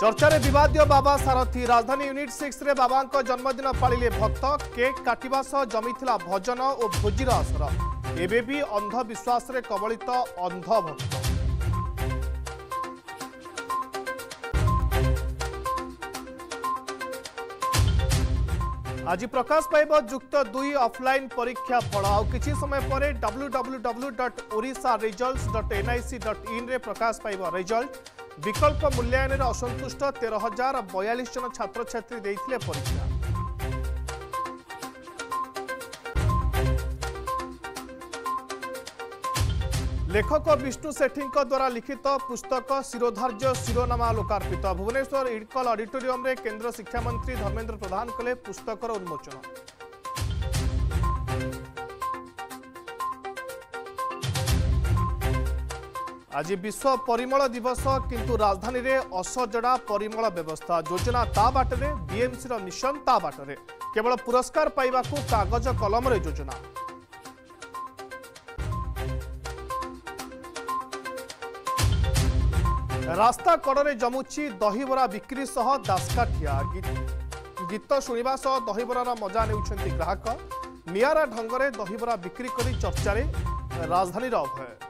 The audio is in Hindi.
चर्चा बदय बाबा सारथी राजधानी यूनिट 6 रे बाबा जन्मदिन पालिले भक्त केक काटिबा सह जमीथिला भजन और भोजीर असर एबेबी अंधविश्वास रे कबलित अंध भक्त। आज प्रकाश पाइब जुक्त दुई ऑफलाइन परीक्षा फल आउ किछि समय पर www.orisharesults.nic.in रे प्रकाश पाइब रिजल्ट। विकल्प मूल्यांकन असंतुष्ट 13,042 जन छात्र छात्री देइथिले परीक्षा। लेखक विष्णु सेठी द्वारा लिखित पुस्तक शिरोधार्य शिरोनामा लोकार्पित। भुवनेश्वर इडकल ऑडिटोरियम रे केंद्र शिक्षा मंत्री धर्मेंद्र प्रधान कले पुस्तकर उन्मोचन। आज विश्व परिमल दिवस किंतु राजधानी रे असजड़ा परिमल व्यवस्था योजना ता बाटरे बीएमसी रो मिशन ता बाटरे केवल पुरस्कार पाइबाकू कागज कलम रे योजना। रास्ता कड़े जमुची दहीबरा बिक्री सह दासकाठिया गीत शुणा सह दहीबरार मजा नेउछंती ग्राहक। नियारा ढंगरे दहीबरा बिक्री करी चर्चा रे राजधानी अभय।